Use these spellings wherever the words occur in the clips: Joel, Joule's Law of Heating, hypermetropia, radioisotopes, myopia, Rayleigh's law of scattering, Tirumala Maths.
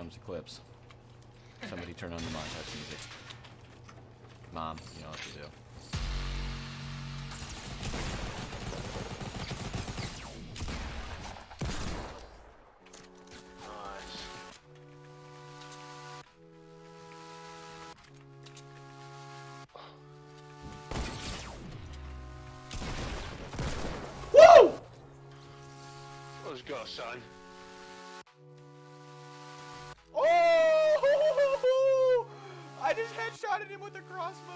comes Eclipse. Somebody turn on the montage music. Mom, you know what to do. Let's go, son. Oh! I just headshotted him with a crossbow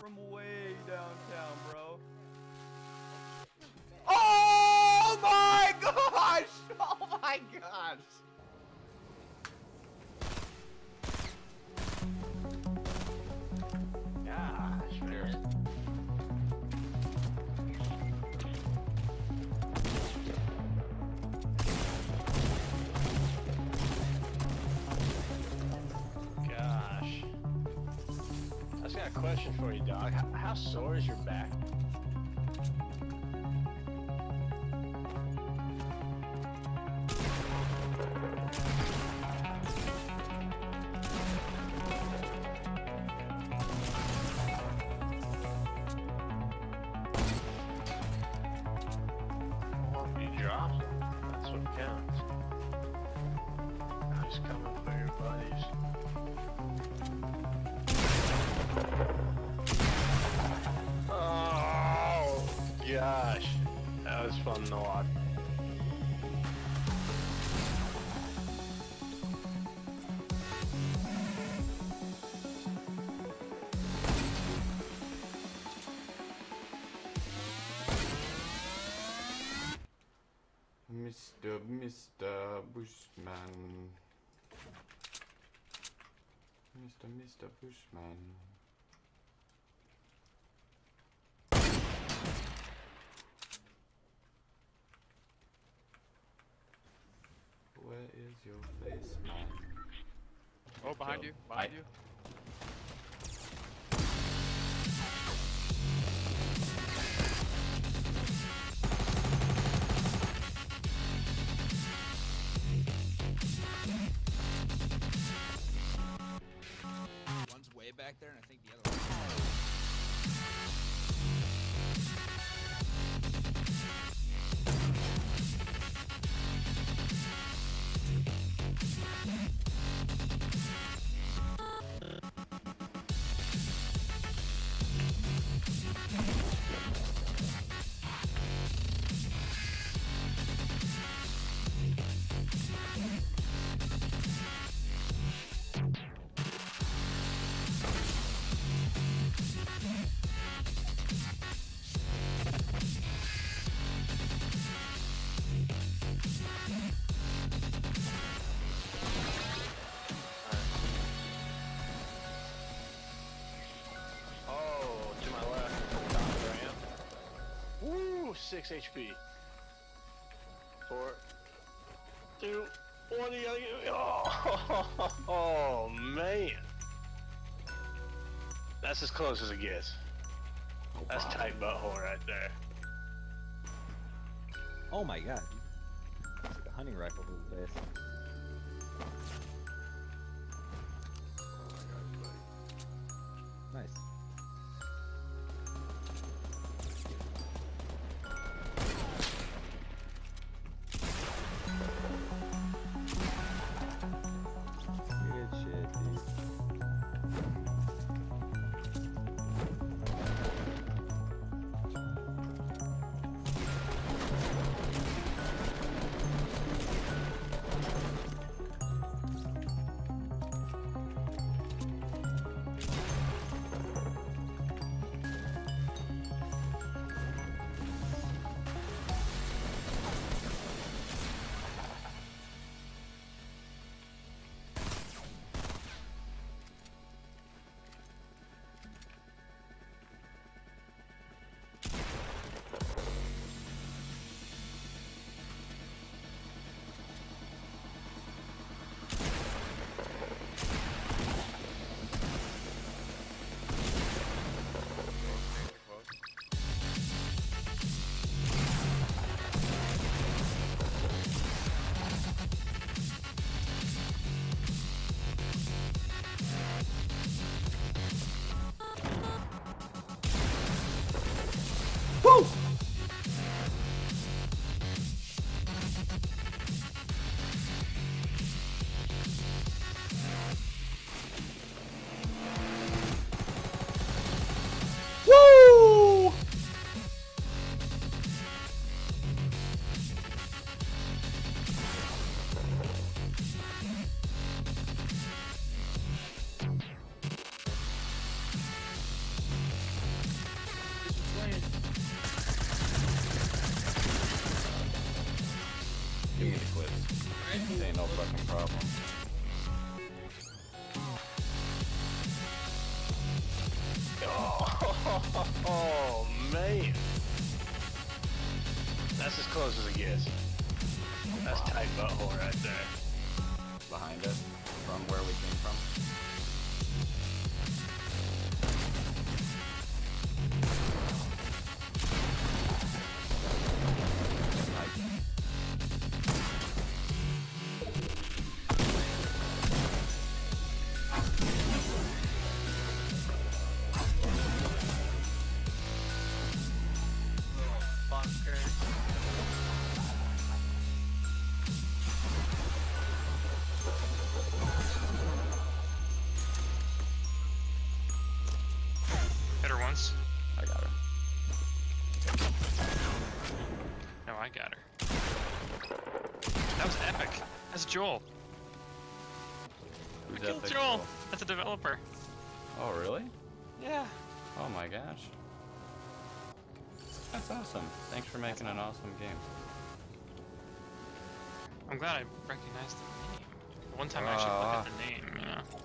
from way downtown, bro. Oh my gosh! Oh my gosh! Question for you, Doc. How sore is your back? Well, if you drop, that's what counts. I'm just coming for your buddies. Oh gosh, that was fun to watch. Mr. Bushman. Mr. Bushman. Where is your face, man? Oh, behind you, behind you. One's way back there, and I think the other one. Six HP. 4, 2, 1. Oh man, that's as close as it gets. That's tight butthole right there. Oh my god, it's like a hunting rifle to this. Nice. This ain't no fucking problem. Oh, man. That's as close as it gets. That's tight butthole right there. Behind us, from where we came from. That's Joel. Who's I killed Joel. That's a developer. Oh, really? Yeah. Oh my gosh. That's awesome. Thanks for making an awesome game. I'm glad I recognized the name. One time I actually looked at the name, you know.